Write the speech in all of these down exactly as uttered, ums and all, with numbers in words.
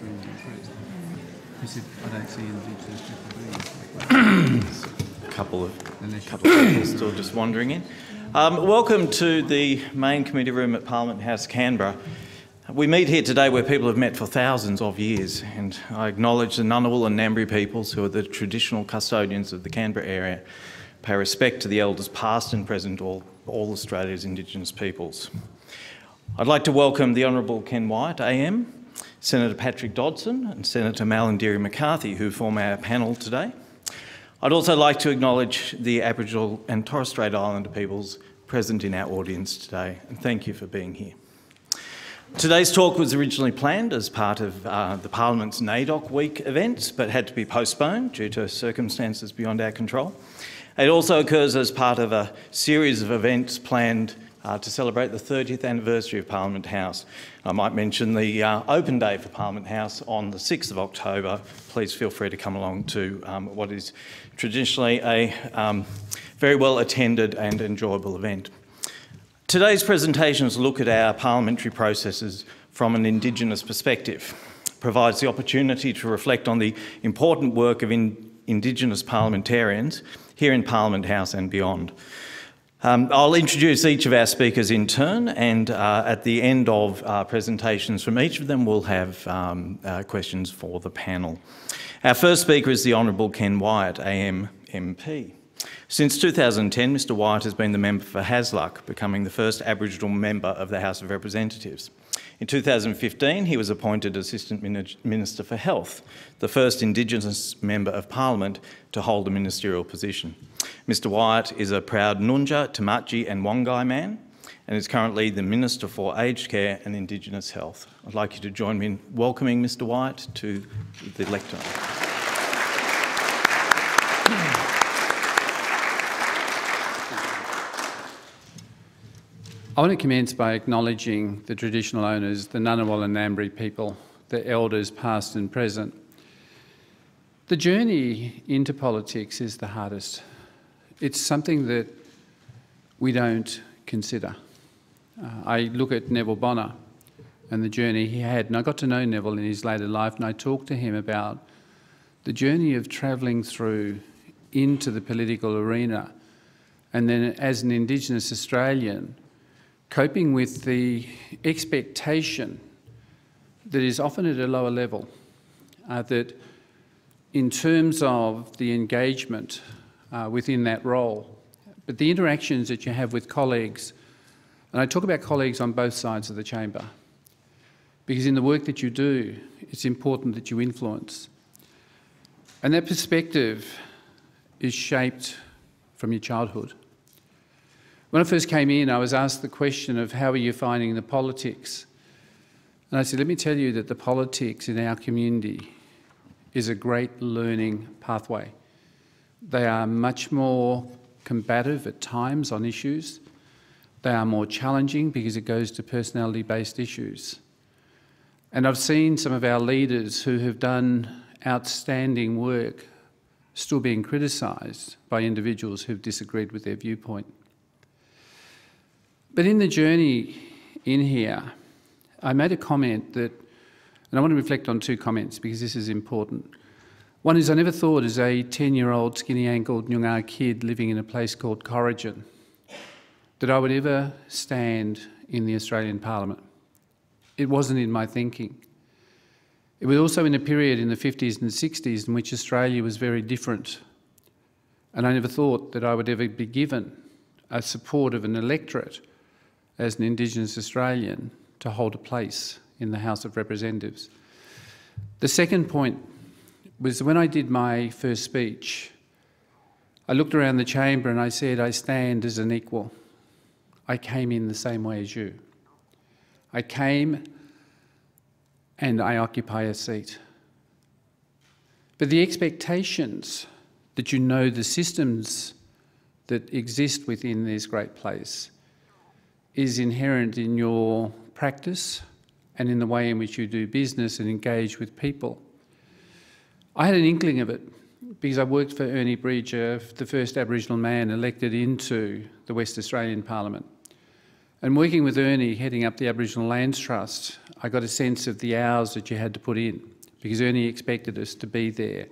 through increased. He said, I don't see Indigenous people being a couple of couple of people still just wandering in. Um, welcome to the main committee room at Parliament House, Canberra. We meet here today where people have met for thousands of years, and I acknowledge the Ngunnawal and Ngambri peoples, who are the traditional custodians of the Canberra area, pay respect to the elders past and present, all, all Australia's Indigenous peoples. I'd like to welcome the Honourable Ken Wyatt, A M, Senator Patrick Dodson and Senator Malarndirri McCarthy, who form our panel today. I'd also like to acknowledge the Aboriginal and Torres Strait Islander peoples present in our audience today, and thank you for being here. Today's talk was originally planned as part of uh, the Parliament's NAIDOC Week events, but had to be postponed due to circumstances beyond our control. It also occurs as part of a series of events planned uh, to celebrate the thirtieth anniversary of Parliament House. I might mention the uh, open day for Parliament House on the sixth of October. Please feel free to come along to um, what is traditionally a um, very well attended and enjoyable event. Today's presentations look at our parliamentary processes from an Indigenous perspective. It provides the opportunity to reflect on the important work of in Indigenous parliamentarians here in Parliament House and beyond. Um, I'll introduce each of our speakers in turn, and uh, at the end of uh, presentations from each of them, we'll have um, uh, questions for the panel. Our first speaker is the Honourable Ken Wyatt, A M M P. Since two thousand ten, Mr Wyatt has been the member for Hasluck, becoming the first Aboriginal member of the House of Representatives. In two thousand fifteen, he was appointed Assistant Minister for Health, the first Indigenous Member of Parliament to hold a ministerial position. Mister Wyatt is a proud Nunja, Tamatji and Wangai man, and is currently the Minister for Aged Care and Indigenous Health. I'd like you to join me in welcoming Mister Wyatt to the lectern. I want to commence by acknowledging the traditional owners, the Ngunnawal and Ngambri people, the elders past and present. The journey into politics is the hardest. It's something that we don't consider. Uh, I look at Neville Bonner and the journey he had, and I got to know Neville in his later life, and I talked to him about the journey of travelling through into the political arena, and then as an Indigenous Australian, coping with the expectation that is often at a lower level, uh, that in terms of the engagement uh, within that role, but the interactions that you have with colleagues, and I talk about colleagues on both sides of the chamber, because in the work that you do, it's important that you influence. And that perspective is shaped from your childhood. When I first came in, I was asked the question of how are you finding the politics? And I said, let me tell you that the politics in our community is a great learning pathway. They are much more combative at times on issues. They are more challenging because it goes to personality-based issues. And I've seen some of our leaders who have done outstanding work still being criticised by individuals who've disagreed with their viewpoint. But in the journey in here, I made a comment that, and I want to reflect on two comments because this is important. One is I never thought as a ten-year-old skinny-ankled Noongar kid living in a place called Corrigin that I would ever stand in the Australian Parliament. It wasn't in my thinking. It was also in a period in the fifties and sixties in which Australia was very different, and I never thought that I would ever be given a support of an electorate as an Indigenous Australian to hold a place in the House of Representatives. The second point was when I did my first speech, I looked around the chamber and I said, I stand as an equal. I came in the same way as you. I came and I occupy a seat. But the expectations that you know the systems that exist within this great place is inherent in your practice and in the way in which you do business and engage with people. I had an inkling of it because I worked for Ernie Breger, the first Aboriginal man elected into the West Australian Parliament. And working with Ernie, heading up the Aboriginal Lands Trust, I got a sense of the hours that you had to put in, because Ernie expected us to be there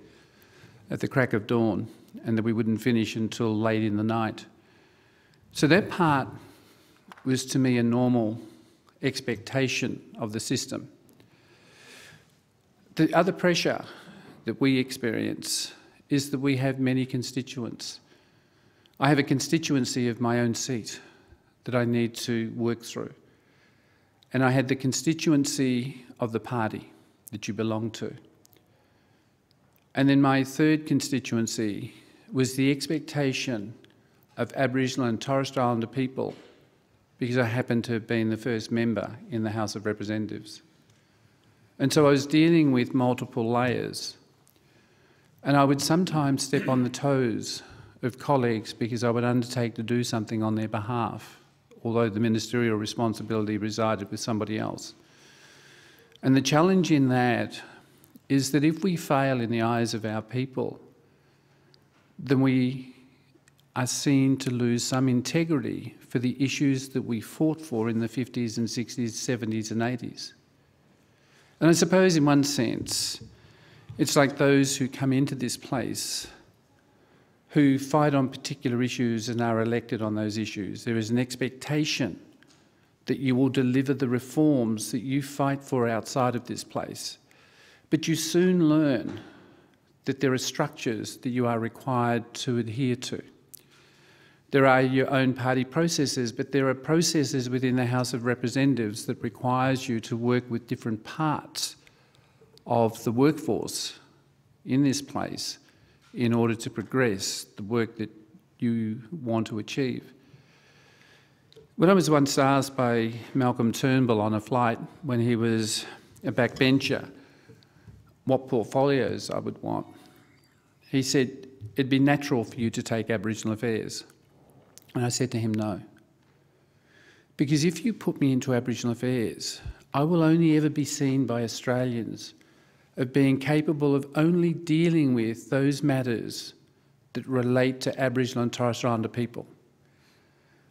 at the crack of dawn and that we wouldn't finish until late in the night. So that part was to me a normal expectation of the system. The other pressure that we experience is that we have many constituents. I have a constituency of my own seat that I need to work through. And I had the constituency of the party that you belong to. And then my third constituency was the expectation of Aboriginal and Torres Strait Islander people, because I happened to have been the first member in the House of Representatives. And so I was dealing with multiple layers. And I would sometimes step on the toes of colleagues because I would undertake to do something on their behalf, although the ministerial responsibility resided with somebody else. And the challenge in that is that if we fail in the eyes of our people, then we are seen to lose some integrity for the issues that we fought for in the fifties and sixties, seventies and eighties. And I suppose in one sense, it's like those who come into this place who fight on particular issues and are elected on those issues. There is an expectation that you will deliver the reforms that you fight for outside of this place. But you soon learn that there are structures that you are required to adhere to. There are your own party processes, but there are processes within the House of Representatives that requires you to work with different parts of the workforce in this place in order to progress the work that you want to achieve. When I was once asked by Malcolm Turnbull on a flight when he was a backbencher what portfolios I would want, he said, it'd be natural for you to take Aboriginal affairs. And I said to him, no. Because if you put me into Aboriginal affairs, I will only ever be seen by Australians of being capable of only dealing with those matters that relate to Aboriginal and Torres Strait Islander people.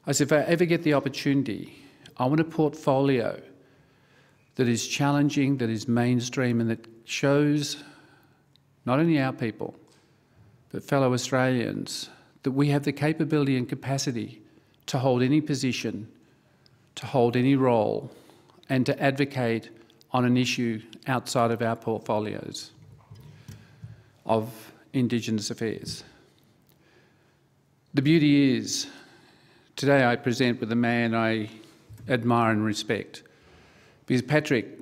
I said, if I ever get the opportunity, I want a portfolio that is challenging, that is mainstream, and that shows not only our people, but fellow Australians, that we have the capability and capacity to hold any position, to hold any role, and to advocate on an issue outside of our portfolios of Indigenous affairs. The beauty is, today I present with a man I admire and respect, because Patrick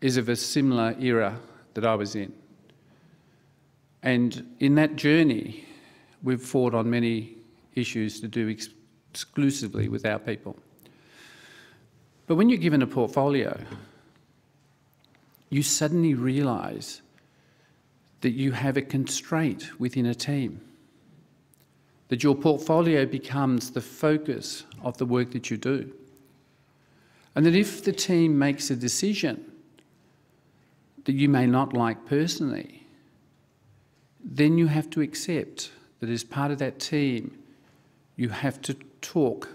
is of a similar era that I was in. And in that journey, we've fought on many issues to do ex exclusively with our people. But when you're given a portfolio, you suddenly realise that you have a constraint within a team, that your portfolio becomes the focus of the work that you do. And that if the team makes a decision that you may not like personally, then you have to accept that as part of that team, you have to talk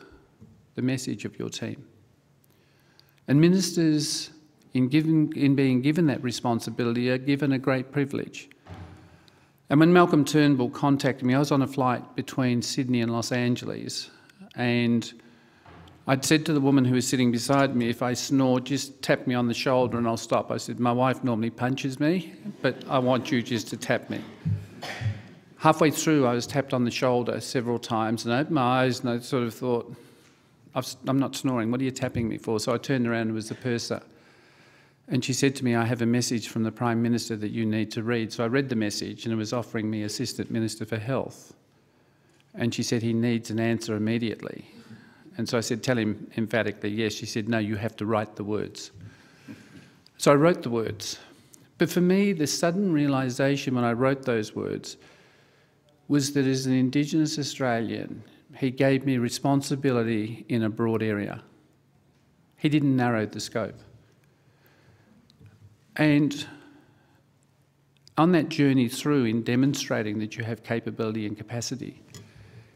the message of your team. And ministers, In, given, in being given that responsibility, are given a great privilege. And when Malcolm Turnbull contacted me, I was on a flight between Sydney and Los Angeles, and I'd said to the woman who was sitting beside me, if I snore, just tap me on the shoulder and I'll stop. I said, my wife normally punches me, but I want you just to tap me. Halfway through, I was tapped on the shoulder several times, and I opened my eyes and I sort of thought, I'm not snoring, what are you tapping me for? So I turned around and it was the purser. And she said to me, I have a message from the Prime Minister that you need to read. So I read the message, and it was offering me Assistant Minister for Health. And she said, he needs an answer immediately. And so I said, tell him emphatically, yes. She said, no, you have to write the words. So I wrote the words. But for me, the sudden realisation when I wrote those words was that as an Indigenous Australian, he gave me responsibility in a broad area. He didn't narrow the scope. And on that journey through in demonstrating that you have capability and capacity,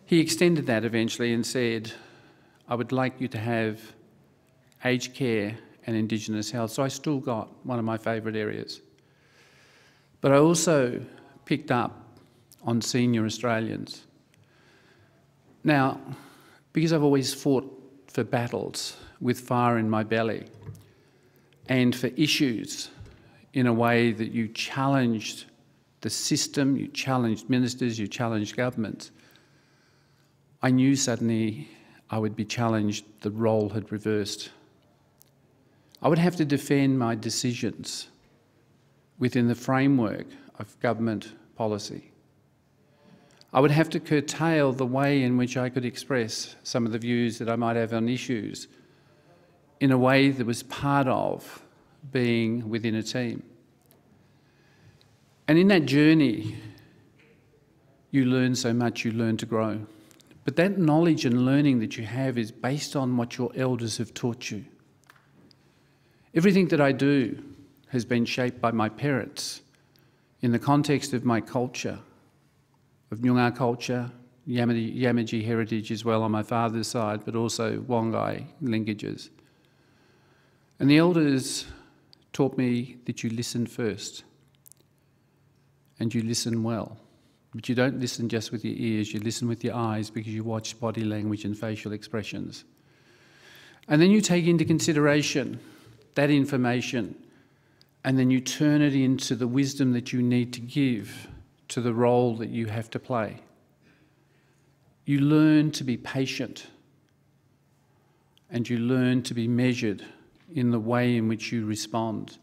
he extended that eventually and said, I would like you to have aged care and Indigenous health. So I still got one of my favourite areas. But I also picked up on senior Australians. Now, because I've always fought for battles with fire in my belly and for issues in a way that you challenged the system, you challenged ministers, you challenged governments, I knew suddenly I would be challenged, the role had reversed. I would have to defend my decisions within the framework of government policy. I would have to curtail the way in which I could express some of the views that I might have on issues in a way that was part of being within a team. And in that journey, you learn so much, you learn to grow. But that knowledge and learning that you have is based on what your elders have taught you. Everything that I do has been shaped by my parents in the context of my culture, of Noongar culture, Yamaji, Yamaji heritage as well on my father's side, but also Wangai linkages. And the elders taught me that you listen first, and you listen well. But you don't listen just with your ears, you listen with your eyes because you watch body language and facial expressions. And then you take into consideration that information, and then you turn it into the wisdom that you need to give to the role that you have to play. You learn to be patient, and you learn to be measured in the way in which you respond.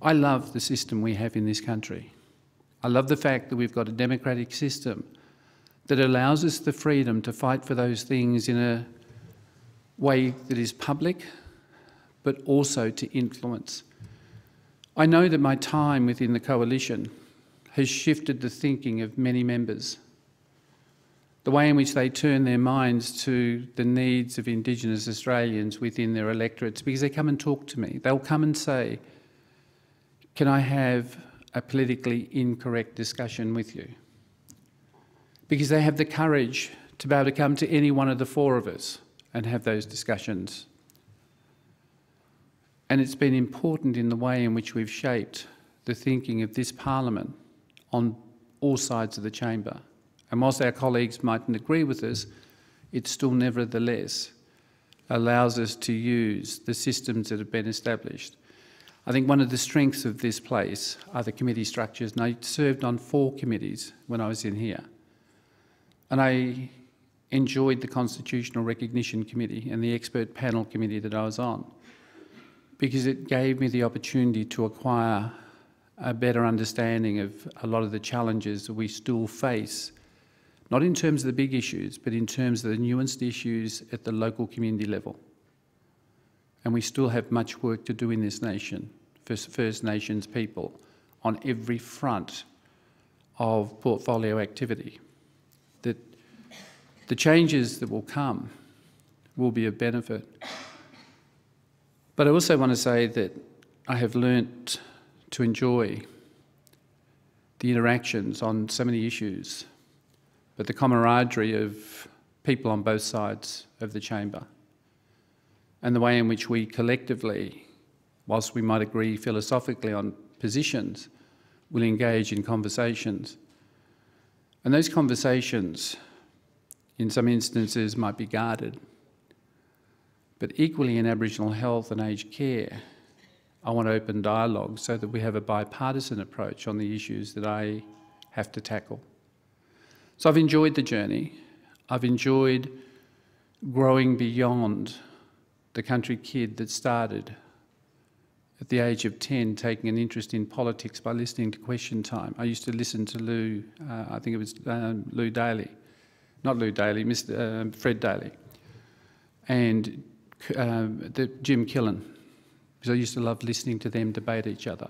I love the system we have in this country. I love the fact that we've got a democratic system that allows us the freedom to fight for those things in a way that is public, but also to influence. I know that my time within the coalition has shifted the thinking of many members, the way in which they turn their minds to the needs of Indigenous Australians within their electorates, because they come and talk to me. They'll come and say, can I have a politically incorrect discussion with you? Because they have the courage to be able to come to any one of the four of us and have those discussions. And it's been important in the way in which we've shaped the thinking of this Parliament on all sides of the chamber. And whilst our colleagues mightn't agree with us, it still nevertheless allows us to use the systems that have been established. I think one of the strengths of this place are the committee structures, and I served on four committees when I was in here. And I enjoyed the Constitutional Recognition Committee and the Expert Panel Committee that I was on, because it gave me the opportunity to acquire a better understanding of a lot of the challenges that we still face, not in terms of the big issues, but in terms of the nuanced issues at the local community level. And we still have much work to do in this nation, for First Nations people, on every front of portfolio activity. That the changes that will come will be of benefit. But I also want to say that I have learnt to enjoy the interactions on so many issues, but the camaraderie of people on both sides of the chamber and the way in which we collectively, whilst we might agree philosophically on positions, will engage in conversations. And those conversations, in some instances, might be guarded. But equally in Aboriginal health and aged care, I want open dialogue so that we have a bipartisan approach on the issues that I have to tackle. So I've enjoyed the journey. I've enjoyed growing beyond the country kid that started at the age of ten taking an interest in politics by listening to Question Time. I used to listen to Lou, uh, I think it was um, Lou Daly, not Lou Daly, Mister Uh, Fred Daly, and Uh, the Jim Killen, because I used to love listening to them debate each other.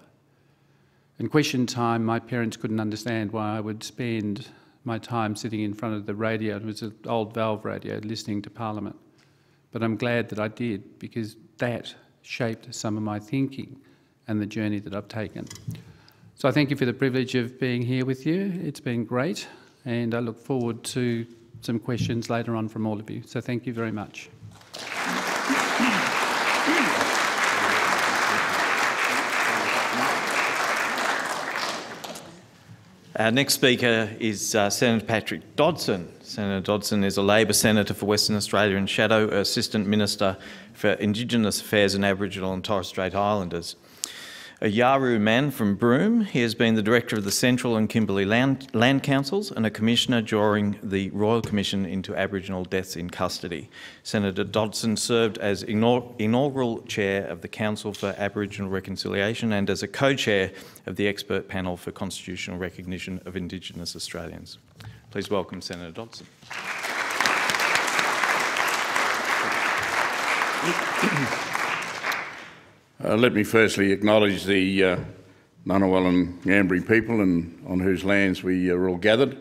In Question Time, my parents couldn't understand why I would spend my time sitting in front of the radio. It was an old valve radio, listening to Parliament. But I'm glad that I did, because that shaped some of my thinking and the journey that I've taken. So I thank you for the privilege of being here with you. It's been great, and I look forward to some questions later on from all of you. So thank you very much. Our next speaker is uh, Senator Patrick Dodson. Senator Dodson is a Labor Senator for Western Australia and Shadow Assistant Minister for Indigenous Affairs and Aboriginal and Torres Strait Islanders. A Yaru man from Broome, he has been the Director of the Central and Kimberley Land, Land Councils and a Commissioner during the Royal Commission into Aboriginal Deaths in Custody. Senator Dodson served as inaugural Chair of the Council for Aboriginal Reconciliation and as a co-chair of the Expert Panel for Constitutional Recognition of Indigenous Australians. Please welcome Senator Dodson. Uh, let me firstly acknowledge the uh, Ngunnawal and Ngambri people and on whose lands we are all gathered,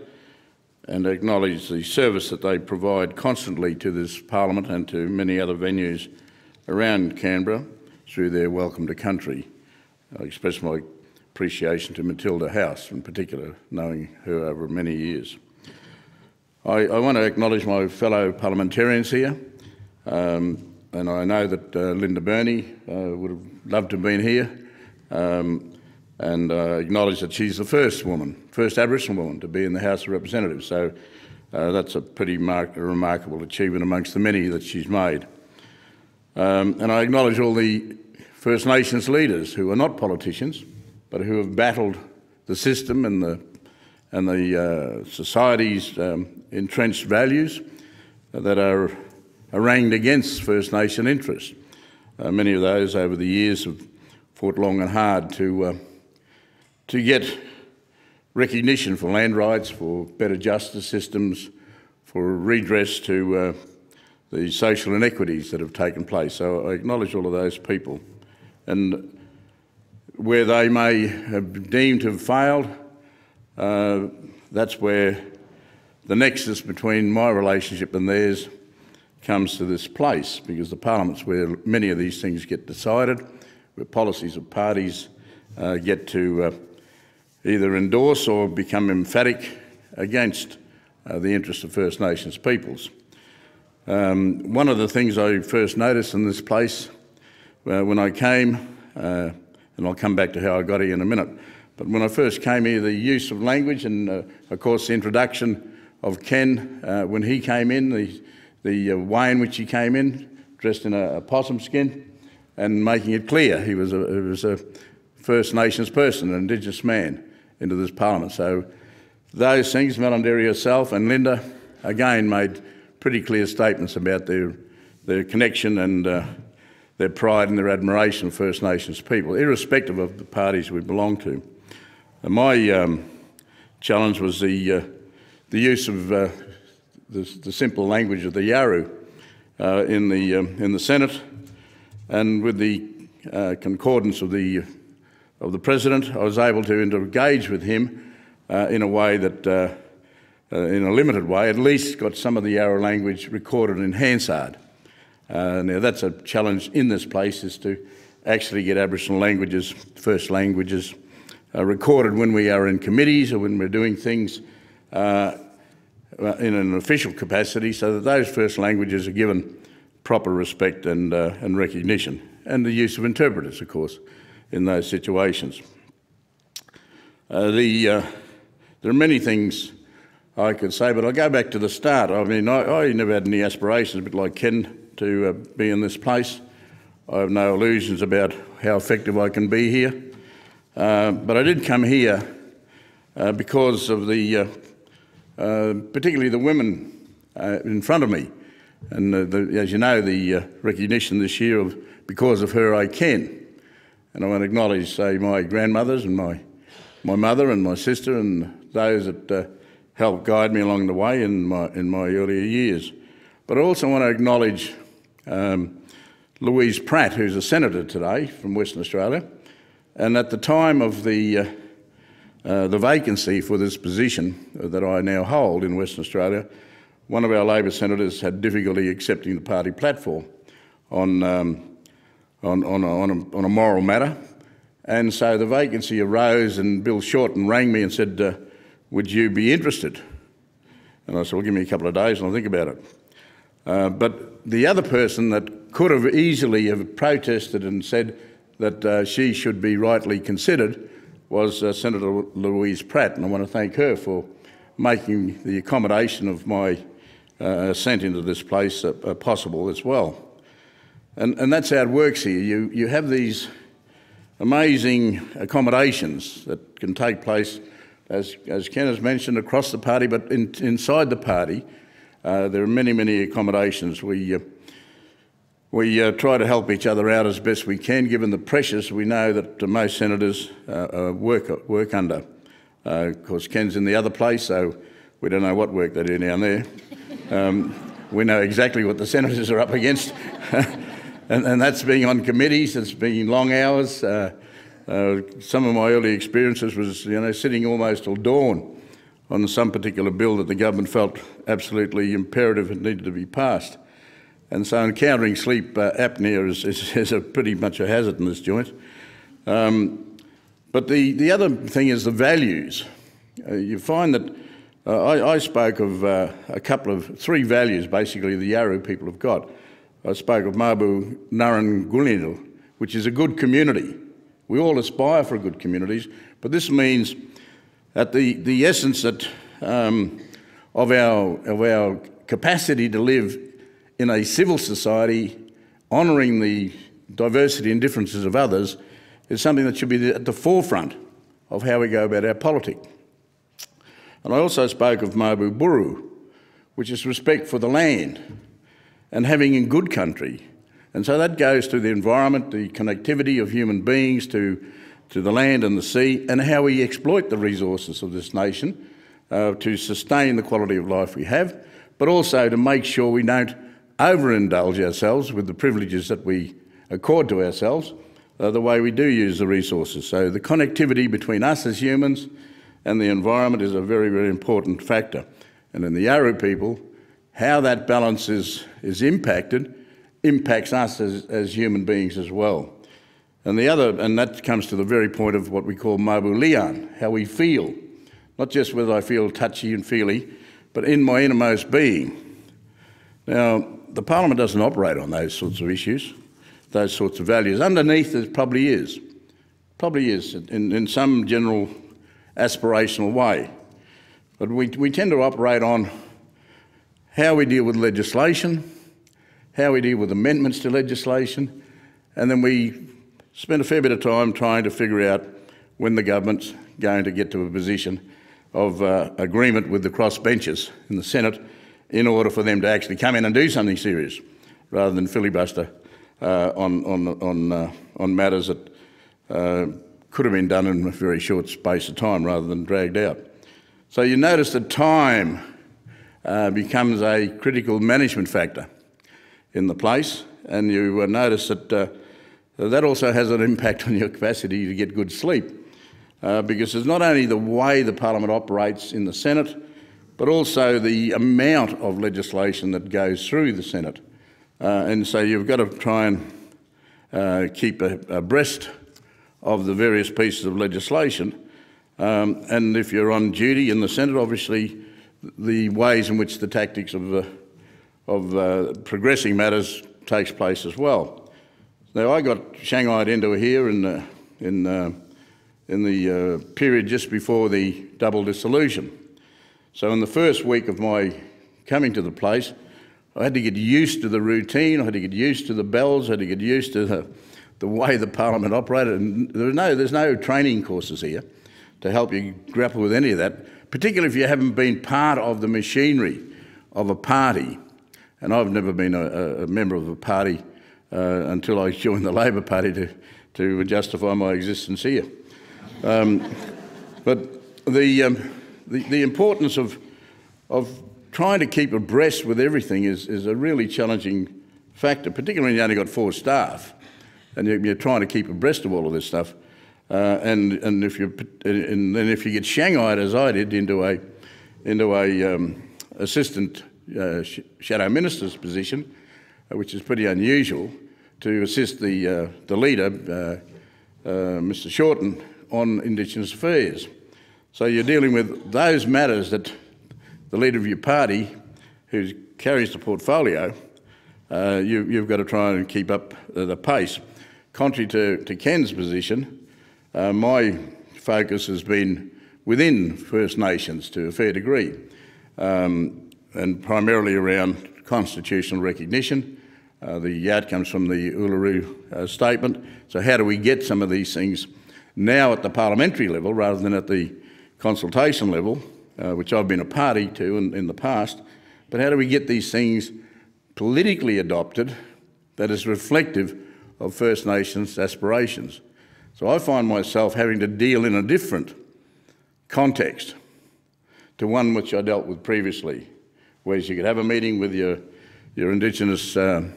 and acknowledge the service that they provide constantly to this Parliament and to many other venues around Canberra through their Welcome to Country. I express my appreciation to Matilda House in particular, knowing her over many years. I, I want to acknowledge my fellow parliamentarians here, um, and I know that uh, Linda Burney uh, would have loved to have been here, um, and uh, acknowledge that she's the first woman, first Aboriginal woman to be in the House of Representatives, so uh, that's a pretty mar a remarkable achievement amongst the many that she's made. Um, and I acknowledge all the First Nations leaders who are not politicians, but who have battled the system and the and the uh, society's um, entrenched values that are arraigned against First Nation interests. Uh, many of those over the years have fought long and hard to, uh, to get recognition for land rights, for better justice systems, for redress to uh, the social inequities that have taken place. So I acknowledge all of those people. And where they may have deemed to have failed, Uh, that's where the nexus between my relationship and theirs comes to this place, because the Parliament's where many of these things get decided, where policies of parties uh, get to uh, either endorse or become emphatic against uh, the interests of First Nations peoples. Um, one of the things I first noticed in this place uh, when I came, uh, and I'll come back to how I got here in a minute, but when I first came here, the use of language and, uh, of course, the introduction of Ken uh, when he came in, the, the uh, way in which he came in, dressed in a, a possum skin, and making it clear he was, a, he was a First Nations person, an Indigenous man, into this Parliament. So those things, Malarndirri herself and Linda, again, made pretty clear statements about their, their connection and uh, their pride and their admiration of First Nations people, irrespective of the parties we belong to. And my um, challenge was the, uh, the use of uh, the, the simple language of the Yaru uh, in, the, um, in the Senate, and with the uh, concordance of the, of the President, I was able to engage with him uh, in a way that, uh, uh, in a limited way, at least got some of the Yaru language recorded in Hansard. Uh, now that's a challenge in this place, is to actually get Aboriginal languages, first languages, Uh, recorded when we are in committees or when we're doing things uh, in an official capacity, so that those first languages are given proper respect and, uh, and recognition, and the use of interpreters, of course, in those situations. Uh, the, uh, there are many things I could say, but I'll go back to the start. I mean, I, I never had any aspirations, but like Ken, to uh, be in this place. I have no illusions about how effective I can be here. Uh, but I did come here uh, because of the, uh, uh, particularly the women uh, in front of me, and uh, the, as you know, the uh, recognition this year of because of her I can, and I want to acknowledge, say, my grandmothers and my my mother and my sister and those that uh, helped guide me along the way in my in my earlier years. But I also want to acknowledge um, Louise Pratt, who's a senator today from Western Australia. And at the time of the, uh, uh, the vacancy for this position that I now hold in Western Australia, one of our Labor senators had difficulty accepting the party platform on, um, on, on, a, on, a, on a moral matter. And so the vacancy arose, and Bill Shorten rang me and said, uh, would you be interested? And I said, well, give me a couple of days and I'll think about it. Uh, but the other person that could have easily have protested and said that uh, she should be rightly considered was uh, Senator Louise Pratt, and I want to thank her for making the accommodation of my uh, ascent into this place uh, uh, possible as well. And, and that's how it works here. You, you have these amazing accommodations that can take place, as, as Ken has mentioned, across the party, but in, inside the party, Uh, there are many, many accommodations. We, uh, we uh, try to help each other out as best we can, given the pressures we know that uh, most senators uh, work, work under. Uh, of course, Ken's in the other place, so we don't know what work they do down there. Um, we know exactly what the senators are up against. and, and that's being on committees, it's been long hours. Uh, uh, some of my early experiences was, you know, sitting almost till dawn on some particular bill that the government felt absolutely imperative and needed to be passed. And so encountering sleep uh, apnea is, is, is a pretty much a hazard in this joint. Um, but the, the other thing is the values. Uh, you find that uh, I, I spoke of uh, a couple of, three values basically the Yaru people have got. I spoke of Mabu Narangulindil, which is a good community. We all aspire for good communities, but this means at the, the essence that, um, of, our, of our capacity to live in a civil society, honouring the diversity and differences of others, is something that should be at the forefront of how we go about our politic. And I also spoke of Mabu Buru, which is respect for the land and having in good country. And so that goes to the environment, the connectivity of human beings to to the land and the sea, and how we exploit the resources of this nation uh, to sustain the quality of life we have, but also to make sure we don't overindulge ourselves with the privileges that we accord to ourselves, uh, the way we do use the resources. So the connectivity between us as humans and the environment is a very, very important factor. And in the Yaru people, how that balance is, is impacted impacts us as, as human beings as well. And the other, and that comes to the very point of what we call Mabu Leon, how we feel. Not just whether I feel touchy and feely, but in my innermost being. Now, the Parliament doesn't operate on those sorts of issues, those sorts of values. Underneath it probably is. Probably is, in, in some general aspirational way. But we, we tend to operate on how we deal with legislation, how we deal with amendments to legislation, and then we spent a fair bit of time trying to figure out when the government's going to get to a position of uh, agreement with the crossbenchers in the Senate in order for them to actually come in and do something serious rather than filibuster uh, on, on, on, uh, on matters that uh, could have been done in a very short space of time rather than dragged out. So you notice that time uh, becomes a critical management factor in the place, and you uh, notice that uh, that also has an impact on your capacity to get good sleep, uh, because it's not only the way the Parliament operates in the Senate, but also the amount of legislation that goes through the Senate. Uh, and so you've got to try and uh, keep abreast of the various pieces of legislation. Um, and if you're on duty in the Senate, obviously the ways in which the tactics of, uh, of uh, progressing matters takes place as well. Now, I got shanghaied into here in the, in the, in the uh, period just before the double dissolution. So in the first week of my coming to the place, I had to get used to the routine, I had to get used to the bells, I had to get used to the, the way the Parliament operated. And there was no, there's no training courses here to help you grapple with any of that, particularly if you haven't been part of the machinery of a party. And I've never been a, a member of a party Uh, until I joined the Labor Party to, to justify my existence here. Um, but the, um, the, the importance of, of trying to keep abreast with everything is, is a really challenging factor, particularly when you only got four staff and you're, you're trying to keep abreast of all of this stuff. Uh, and, and, if you're, and then if you get shanghaied, as I did, into a, into a um, assistant uh, sh shadow minister's position, which is pretty unusual, to assist the, uh, the leader, uh, uh, Mister Shorten, on Indigenous affairs. So you're dealing with those matters that the leader of your party who carries the portfolio, uh, you, you've got to try and keep up the pace. Contrary to, to Ken's position, uh, my focus has been within First Nations to a fair degree, um, and primarily around constitutional recognition, uh, the outcomes from the Uluru uh, statement. So how do we get some of these things now at the parliamentary level rather than at the consultation level, uh, which I've been a party to in, in the past, but how do we get these things politically adopted that is reflective of First Nations aspirations? So I find myself having to deal in a different context to one which I dealt with previously, whereas you could have a meeting with your, your Indigenous uh,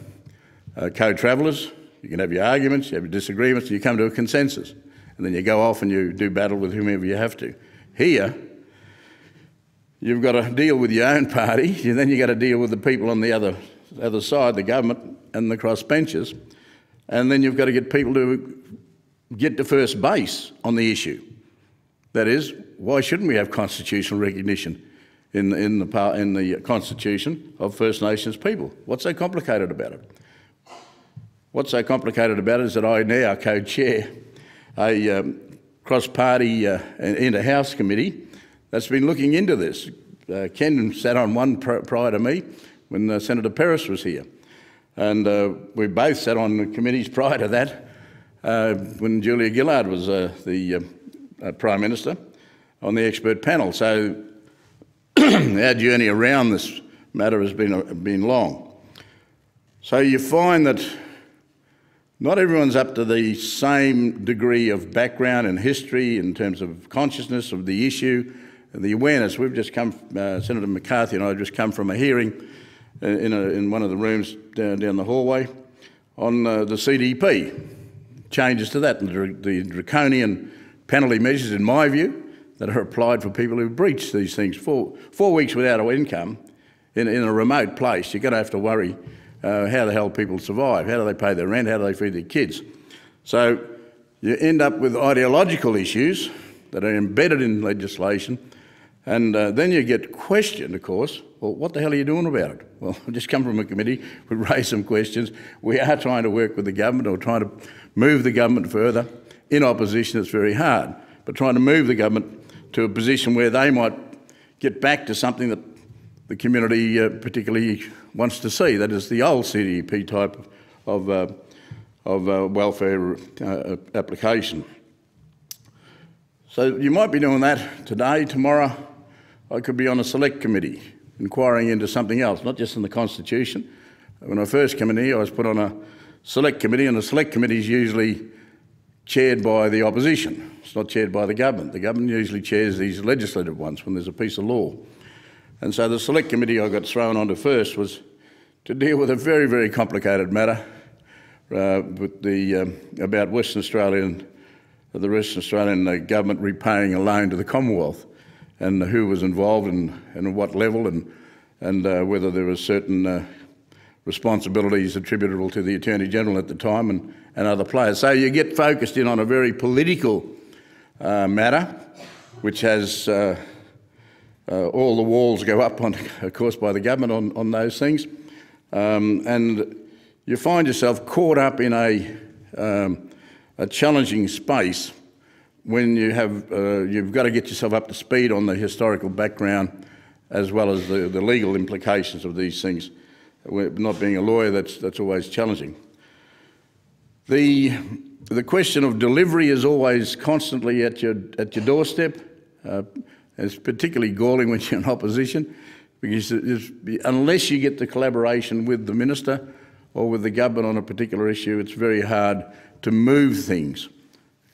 uh, co-travellers, you can have your arguments, you have your disagreements, you come to a consensus, and then you go off and you do battle with whomever you have to. Here, you've got to deal with your own party, and then you've got to deal with the people on the other, other side, the government and the crossbenchers, and then you've got to get people to get to first base on the issue. That is, why shouldn't we have constitutional recognition in, in, the, in the Constitution of First Nations people? What's so complicated about it? What's so complicated about it is that I now co-chair a um, cross-party uh, inter-house committee that's been looking into this. Uh, Ken sat on one pr prior to me when uh, Senator Perris was here. And uh, we both sat on the committees prior to that uh, when Julia Gillard was uh, the uh, uh, Prime Minister on the expert panel. So our journey around this matter has been, uh, been long. So you find that not everyone's up to the same degree of background and history in terms of consciousness of the issue and the awareness. We've just come, uh, Senator McCarthy and I have just come from a hearing in, a, in one of the rooms down, down the hallway on uh, the C D P, changes to that, and the, the draconian penalty measures, in my view, that are applied for people who breach these things. Four, four weeks without income in, in a remote place, you're going to have to worry uh, how the hell people survive, how do they pay their rent, how do they feed their kids. So you end up with ideological issues that are embedded in legislation, and uh, then you get questioned, of course. Well, what the hell are you doing about it? Well, I've just come from a committee. We raised some questions. We are trying to work with the government, or trying to move the government further. In opposition, it's very hard. But trying to move the government to a position where they might get back to something that the community uh, particularly wants to see. That is the old C D P type of, uh, of uh, welfare uh, application. So you might be doing that today. Tomorrow, I could be on a select committee, inquiring into something else, not just in the Constitution. When I first came in here, I was put on a select committee, and the select committee is usually chaired by the opposition. It's not chaired by the government. The government usually chairs these legislative ones when there's a piece of law. And so the select committee I got thrown onto first was to deal with a very, very complicated matter uh, with the, um, about Western Australian, the Western Australian uh, government repaying a loan to the Commonwealth, and who was involved and, and at what level, and, and uh, whether there were certain uh, responsibilities attributable to the Attorney-General at the time, and, and other players. So you get focused in on a very political uh, matter, which has uh, uh, all the walls go up, on, of course, by the government on, on those things. Um, and you find yourself caught up in a, um, a challenging space when you have, uh, you've got to get yourself up to speed on the historical background as well as the, the legal implications of these things. Not being a lawyer, that's, that's always challenging. The, the question of delivery is always constantly at your, at your doorstep. Uh, it's particularly galling when you're in opposition, because it's, unless you get the collaboration with the minister or with the government on a particular issue, it's very hard to move things.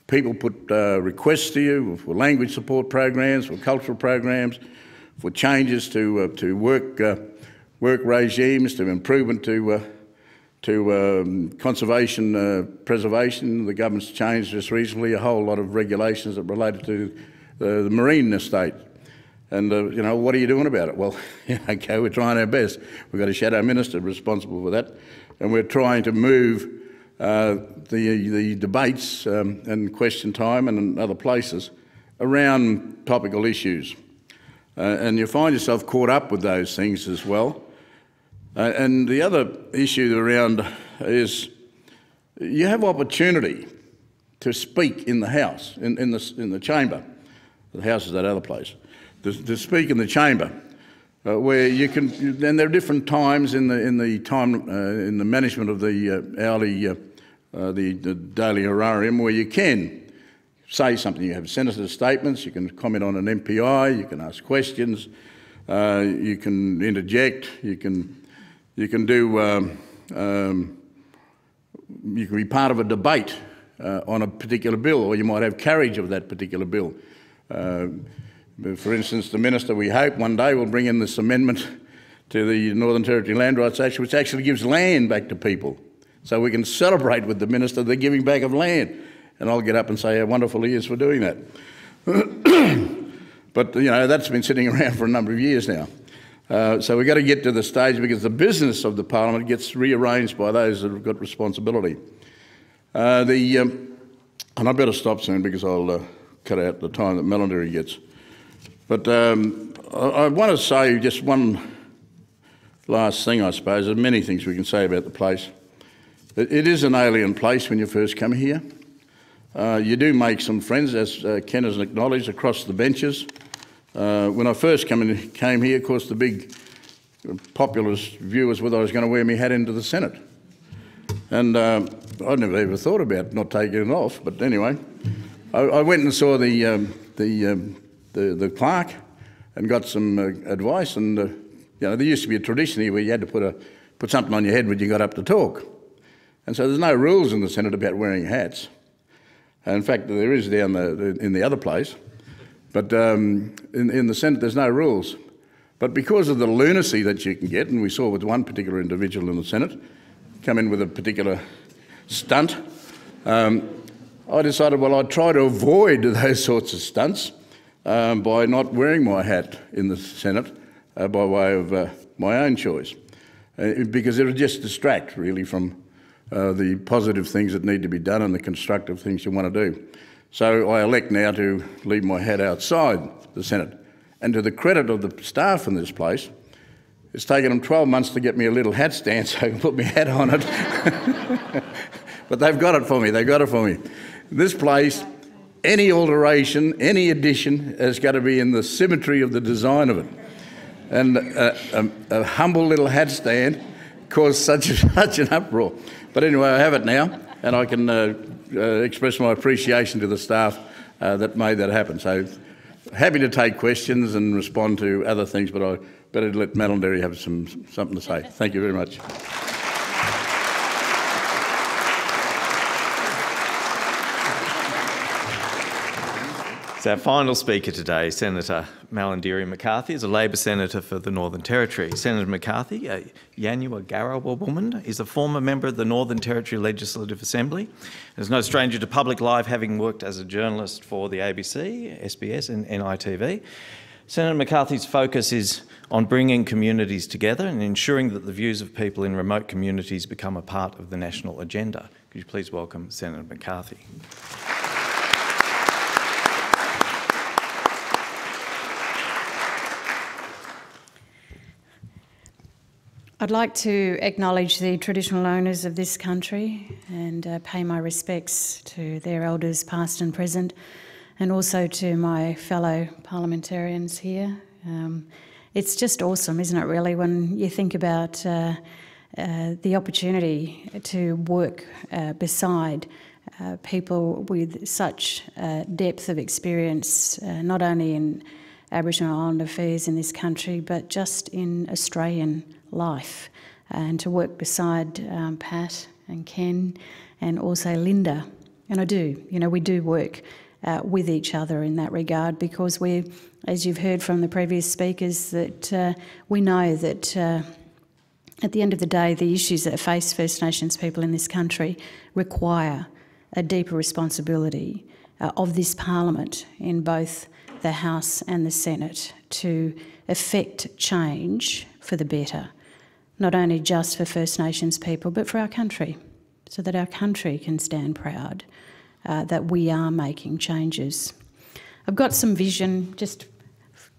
People put uh, requests to you for language support programs, for cultural programs, for changes to uh, to work uh, work regimes, to improvement to uh, to um, conservation uh, preservation. The government's changed just recently a whole lot of regulations that related to uh, the marine estate. And uh, you know, what are you doing about it? Well, okay, we're trying our best. We've got a shadow minister responsible for that, and we're trying to move Uh, the, the debates um, and question time and in other places around topical issues. Uh, and you find yourself caught up with those things as well. Uh, and the other issue around is you have opportunity to speak in the House, in, in, the, in the chamber. The House is that other place. To, to speak in the chamber, uh, where you can, and there are different times in the in the time uh, in the management of the uh, hourly, uh, uh, the, the daily horarium, where you can say something. You have senators' statements. You can comment on an M P I. You can ask questions. Uh, you can interject. You can you can do. Um, um, you can be part of a debate uh, on a particular bill, or you might have carriage of that particular bill. Uh, For instance, the Minister, we hope, one day will bring in this amendment to the Northern Territory Land Rights Act, which actually gives land back to people. So we can celebrate with the Minister the giving back of land. And I'll get up and say how wonderful he is for doing that. But, you know, that's been sitting around for a number of years now. Uh, so we've got to get to the stage, because the business of the Parliament gets rearranged by those that have got responsibility. Uh, the, um, and I better stop soon, because I'll uh, cut out the time that Malarndirri gets. But um, I, I want to say just one last thing, I suppose. There are many things we can say about the place. It, it is an alien place when you first come here. Uh, you do make some friends, as uh, Ken has acknowledged, across the benches. Uh, when I first come in, came here, of course, the big populist view was whether I was going to wear my hat into the Senate. And uh, I never even thought about not taking it off. But anyway, I, I went and saw the... Um, the um, The, the clerk, and got some uh, advice. And uh, you know, there used to be a tradition here where you had to put a put something on your head when you got up to talk. And so there's no rules in the Senate about wearing hats. And in fact, there is down the in the other place, but um, in in the Senate there's no rules. But because of the lunacy that you can get, and we saw with one particular individual in the Senate come in with a particular stunt, um, I decided, well, I'd try to avoid those sorts of stunts. Um, by not wearing my hat in the Senate uh, by way of uh, my own choice, uh, because it will just distract really from uh, the positive things that need to be done and the constructive things you want to do. So I elect now to leave my hat outside the Senate. And to the credit of the staff in this place, it's taken them twelve months to get me a little hat stand so I can put my hat on it. But they've got it for me, they've got it for me. This place, any alteration, any addition has got to be in the symmetry of the design of it. And uh, a, a humble little hat stand caused such, such an uproar. But anyway, I have it now, and I can uh, uh, express my appreciation to the staff uh, that made that happen. So happy to take questions and respond to other things, but I better let Malarndirri have some, something to say. Thank you very much. Our final speaker today, Senator Malarndirri McCarthy, is a Labor Senator for the Northern Territory. Senator McCarthy, a Yanyuwa Garawa woman, is a former member of the Northern Territory Legislative Assembly. Is no stranger to public life, having worked as a journalist for the A B C, S B S and N I T V. Senator McCarthy's focus is on bringing communities together and ensuring that the views of people in remote communities become a part of the national agenda. Could you please welcome Senator McCarthy? I'd like to acknowledge the traditional owners of this country and uh, pay my respects to their elders past and present, and also to my fellow parliamentarians here. Um, it's just awesome, isn't it, really, when you think about uh, uh, the opportunity to work uh, beside uh, people with such uh, depth of experience, uh, not only in Aboriginal Island affairs in this country, but just in Australian life, and to work beside um, Pat and Ken and also Linda. And I do, you know, we do work uh, with each other in that regard, because we, as you've heard from the previous speakers, that uh, we know that uh, at the end of the day, the issues that face First Nations people in this country require a deeper responsibility uh, of this Parliament in both the House and the Senate to effect change for the better, not only just for First Nations people, but for our country, so that our country can stand proud uh, that we are making changes. I've got some vision, just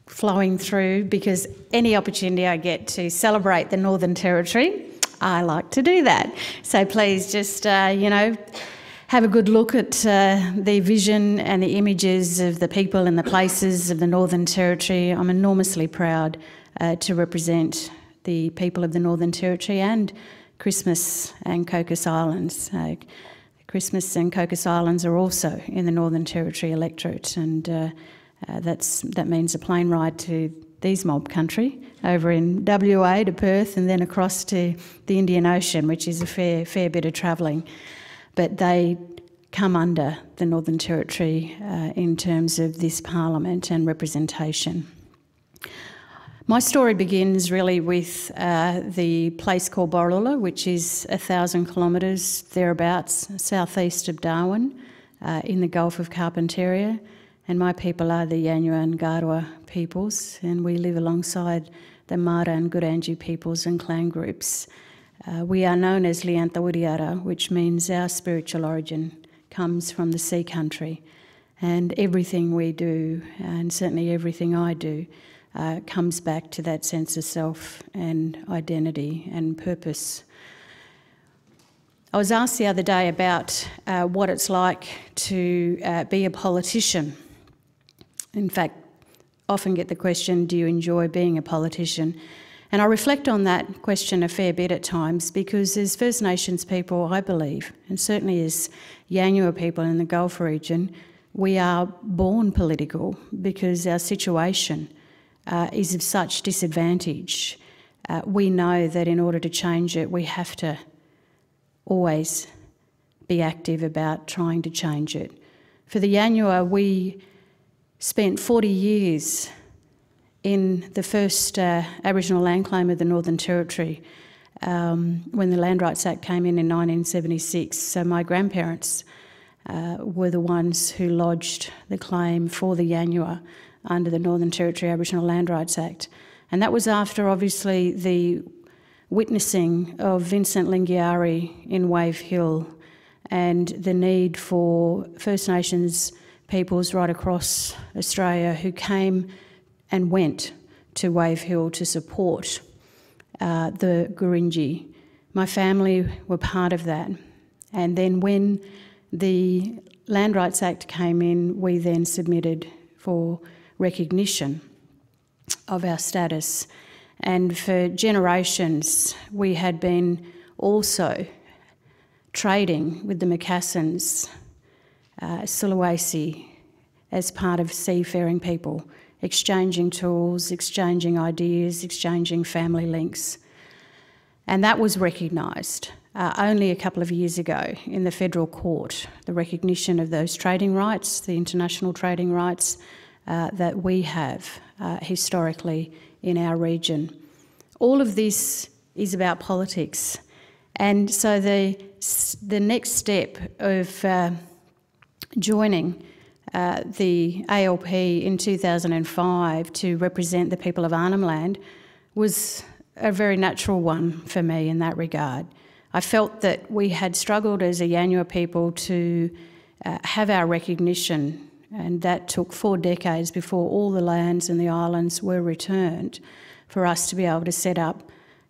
flowing through, because any opportunity I get to celebrate the Northern Territory, I like to do that. So please just, uh, you know, have a good look at uh, the vision and the images of the people and the places of the Northern Territory. I'm enormously proud uh, to represent the people of the Northern Territory and Christmas and Cocos Islands. So Christmas and Cocos Islands are also in the Northern Territory electorate, and uh, uh, that's that means a plane ride to these mob country, over in W A to Perth, and then across to the Indian Ocean, which is a fair, fair bit of travelling. But they come under the Northern Territory uh, in terms of this Parliament and representation. My story begins really with uh, the place called Borroloola, which is a thousand kilometres thereabouts southeast of Darwin, uh, in the Gulf of Carpentaria, and my people are the Yanyuwa and Ngarrwa peoples, and we live alongside the Mara and Guranju peoples and clan groups. Uh, we are known as Liantha Wiriara, which means our spiritual origin comes from the sea country, and everything we do, and certainly everything I do, uh, comes back to that sense of self and identity and purpose. I was asked the other day about uh, what it's like to uh, be a politician. In fact, often get the question, do you enjoy being a politician? And I reflect on that question a fair bit at times, because as First Nations people, I believe, and certainly as Yanyuwa people in the Gulf region, we are born political because our situation uh, is of such disadvantage. Uh, we know that in order to change it, we have to always be active about trying to change it. For the Yanyuwa, we spent forty years in the first uh, Aboriginal land claim of the Northern Territory, um, when the Land Rights Act came in in nineteen seventy-six. So my grandparents uh, were the ones who lodged the claim for the Yanyuwa under the Northern Territory Aboriginal Land Rights Act. And that was after, obviously, the witnessing of Vincent Lingiari in Wave Hill and the need for First Nations peoples right across Australia who came and went to Wave Hill to support uh, the Gurindji. My family were part of that. And then when the Land Rights Act came in, we then submitted for recognition of our status. And for generations, we had been also trading with the Macassans, uh, Sulawesi, as part of seafaring people, exchanging tools, exchanging ideas, exchanging family links. And that was recognised uh, only a couple of years ago in the federal court, the recognition of those trading rights, the international trading rights uh, that we have uh, historically in our region. All of this is about politics. And so the, the next step of uh, joining Uh, the A L P in two thousand five to represent the people of Arnhem Land was a very natural one for me in that regard. I felt that we had struggled as a Yanyuwa people to uh, have our recognition, and that took four decades before all the lands and the islands were returned for us to be able to set up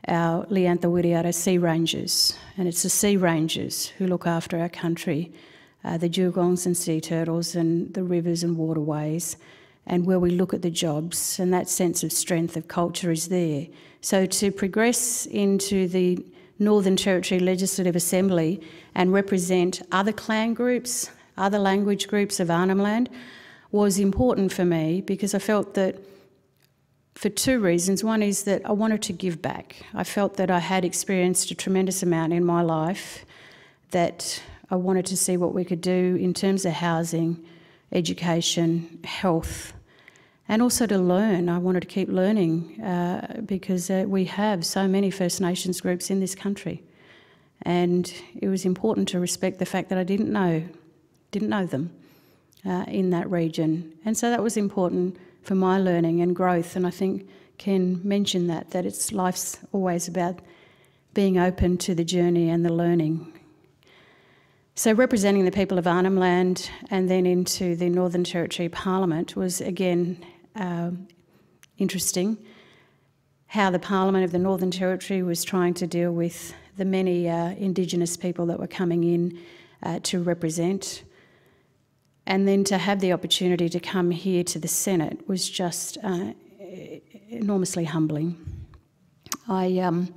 our Liantha Wiriara Sea Rangers. And it's the Sea Rangers who look after our country, Uh, the dugongs and sea turtles and the rivers and waterways, and where we look at the jobs, and that sense of strength of culture is there. So to progress into the Northern Territory Legislative Assembly and represent other clan groups, other language groups of Arnhem Land was important for me, because I felt that for two reasons. One is that I wanted to give back. I felt that I had experienced a tremendous amount in my life, that I wanted to see what we could do in terms of housing, education, health, and also to learn. I wanted to keep learning uh, because uh, we have so many First Nations groups in this country, and it was important to respect the fact that I didn't know, didn't know them uh, in that region. And so that was important for my learning and growth, and I think Ken mentioned that, that it's life's always about being open to the journey and the learning. So representing the people of Arnhem Land and then into the Northern Territory Parliament was, again, um, interesting how the Parliament of the Northern Territory was trying to deal with the many uh, Indigenous people that were coming in uh, to represent. And then to have the opportunity to come here to the Senate was just uh, enormously humbling. I, um,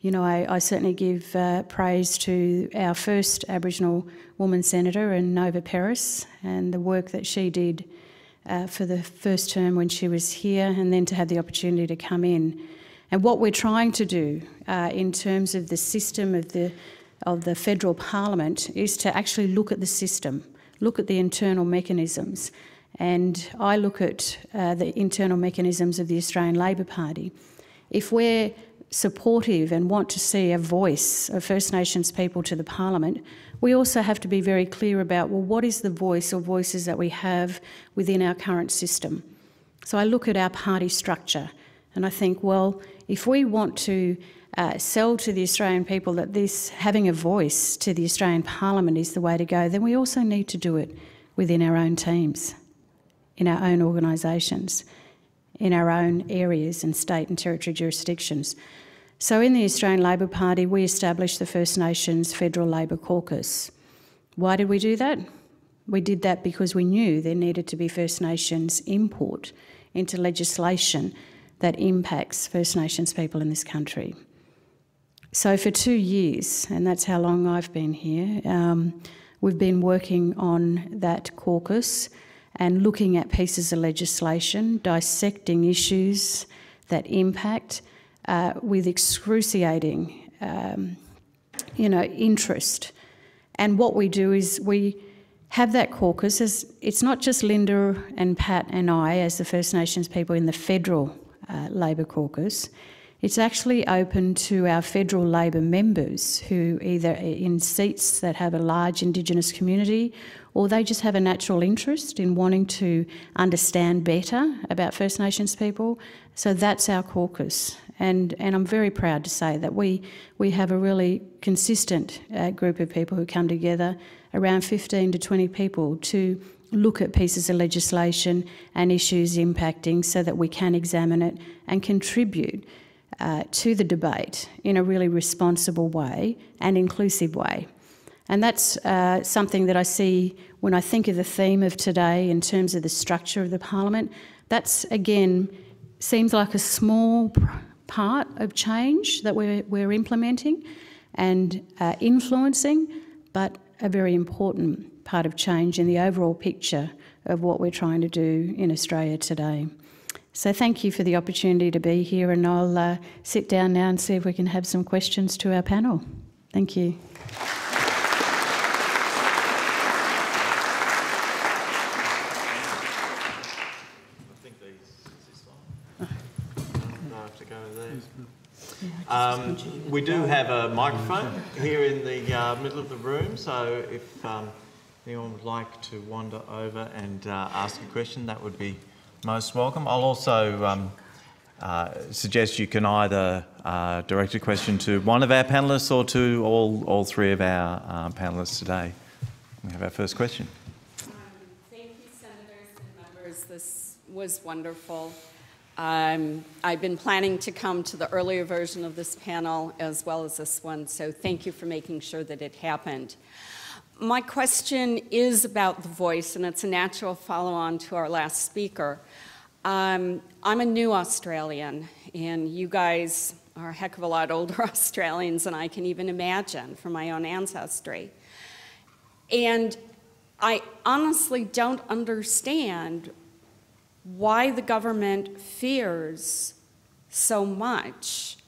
you know, I, I certainly give uh, praise to our first Aboriginal woman senator, Nova Peris, and the work that she did uh, for the first term when she was here, and then to have the opportunity to come in. And what we're trying to do uh, in terms of the system of the, of the federal parliament is to actually look at the system, look at the internal mechanisms. And I look at uh, the internal mechanisms of the Australian Labor Party. If we're supportive and want to see a voice of First Nations people to the parliament, we also have to be very clear about, well, what is the voice or voices that we have within our current system? So I look at our party structure and I think, well, if we want to uh, sell to the Australian people that this having a voice to the Australian parliament is the way to go, then we also need to do it within our own teams, in our own organisations, in our own areas and state and territory jurisdictions. So in the Australian Labor Party, we established the First Nations Federal Labor Caucus. Why did we do that? We did that because we knew there needed to be First Nations input into legislation that impacts First Nations people in this country. So for two years, and that's how long I've been here, um, we've been working on that caucus and looking at pieces of legislation, dissecting issues that impact uh, with excruciating, um, you know, interest. And what we do is we have that caucus. As, it's not just Linda and Pat and I as the First Nations people in the federal uh, Labor caucus. It's actually open to our federal Labor members who either are in seats that have a large Indigenous community, or they just have a natural interest in wanting to understand better about First Nations people. So that's our caucus. And, and I'm very proud to say that we, we have a really consistent uh, group of people who come together, around fifteen to twenty people, to look at pieces of legislation and issues impacting so that we can examine it and contribute Uh, to the debate in a really responsible way and inclusive way. And that's uh, something that I see when I think of the theme of today in terms of the structure of the parliament. That's, again, seems like a small part of change that we're, we're implementing and uh, influencing, but a very important part of change in the overall picture of what we're trying to do in Australia today. So thank you for the opportunity to be here, and I'll uh, sit down now and see if we can have some questions to our panel. Thank you. I think these, is this one? No, I have to go there. Um, we do have a microphone here in the uh, middle of the room, so if um, anyone would like to wander over and uh, ask a question, that would be most welcome. I'll also um, uh, suggest you can either uh, direct a question to one of our panellists or to all, all three of our uh, panellists today. We have our first question. Um, thank you, Senators and members. This was wonderful. Um, I've been planning to come to the earlier version of this panel as well as this one, so thank you for making sure that it happened. My question is about the voice, and it's a natural follow-on to our last speaker. Um, I'm a new Australian, and you guys are a heck of a lot older Australians than I can even imagine from my own ancestry. And I honestly don't understand why the government fears so much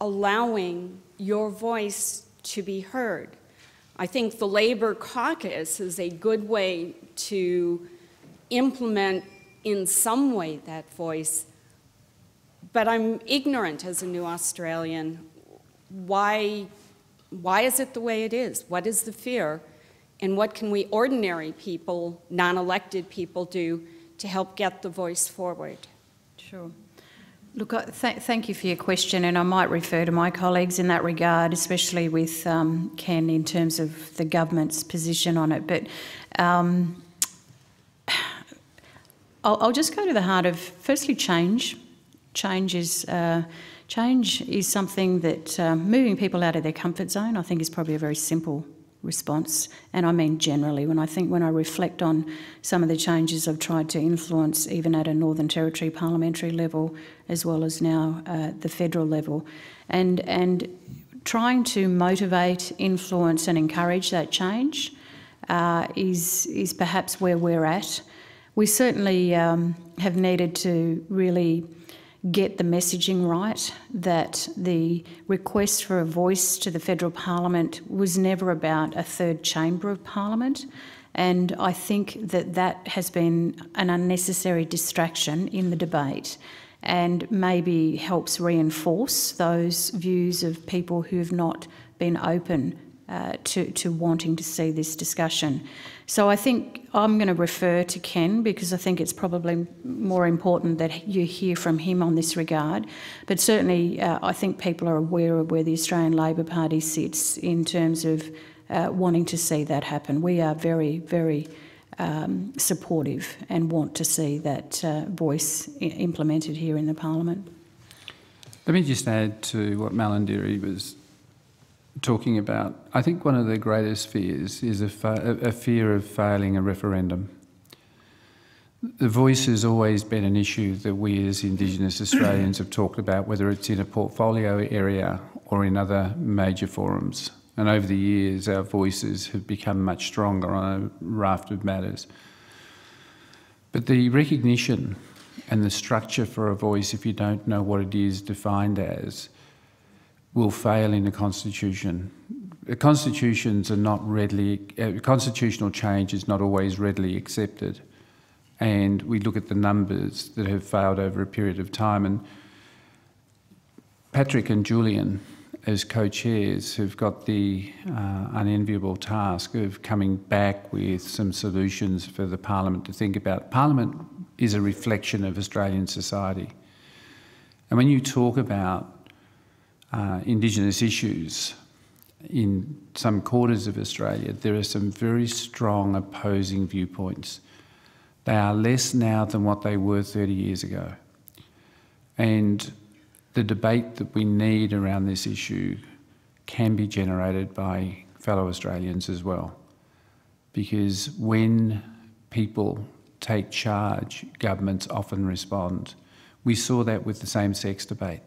allowing your voice to be heard. I think the Labor Caucus is a good way to implement in some way that voice, but I'm ignorant as a new Australian. Why, why is it the way it is? What is the fear? And what can we ordinary people, non-elected people, do to help get the voice forward? Sure. Look, th thank you for your question, and I might refer to my colleagues in that regard, especially with um, Ken in terms of the government's position on it. But um, I'll, I'll just go to the heart of, firstly, change change is uh, change is something that uh, moving people out of their comfort zone, I think, is probably a very simple response, and I mean generally. When I think when I reflect on some of the changes I've tried to influence, even at a Northern Territory parliamentary level, as well as now uh, the federal level, and and trying to motivate, influence, and encourage that change uh, is is perhaps where we're at. We certainly um, have needed to really get the messaging right, that the request for a voice to the federal parliament was never about a third chamber of parliament, and I think that that has been an unnecessary distraction in the debate and maybe helps reinforce those views of people who have not been open uh, to, to wanting to see this discussion. So I think I'm going to refer to Ken, because I think it's probably more important that you hear from him on this regard. But certainly uh, I think people are aware of where the Australian Labor Party sits in terms of uh, wanting to see that happen. We are very, very um, supportive and want to see that uh, voice i- implemented here in the Parliament. Let me just add to what Malarndirri was talking about. I think one of the greatest fears is a, a fear of failing a referendum. The voice has always been an issue that we as Indigenous Australians have talked about, whether it's in a portfolio area or in other major forums. And over the years, our voices have become much stronger on a raft of matters. But the recognition and the structure for a voice, if you don't know what it is defined as, will fail in the constitution. Constitutions are not readily, uh, constitutional change is not always readily accepted. And we look at the numbers that have failed over a period of time. And Patrick and Julian, as co-chairs, have got the uh, unenviable task of coming back with some solutions for the Parliament to think about. Parliament is a reflection of Australian society. And when you talk about Uh, Indigenous issues in some quarters of Australia, there are some very strong opposing viewpoints. They are less now than what they were thirty years ago. And the debate that we need around this issue can be generated by fellow Australians as well. Because when people take charge, governments often respond. We saw that with the same-sex debate,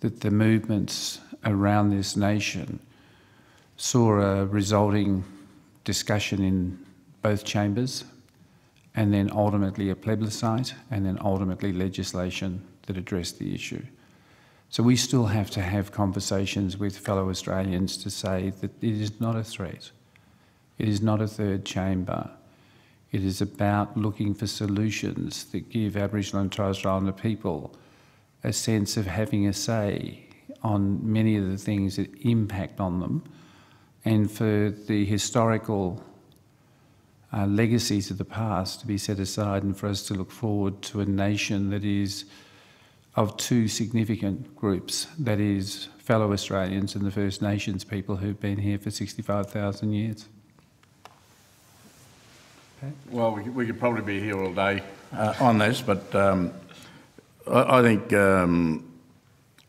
that the movements around this nation saw a resulting discussion in both chambers, and then ultimately a plebiscite, and then ultimately legislation that addressed the issue. So we still have to have conversations with fellow Australians to say that it is not a threat. It is not a third chamber. It is about looking for solutions that give Aboriginal and Torres Strait Islander people a sense of having a say on many of the things that impact on them, and for the historical uh, legacies of the past to be set aside, and for us to look forward to a nation that is of two significant groups, that is fellow Australians and the First Nations people who've been here for sixty-five thousand years. Pat? Well, we could probably be here all day uh, on this, but um, I think um,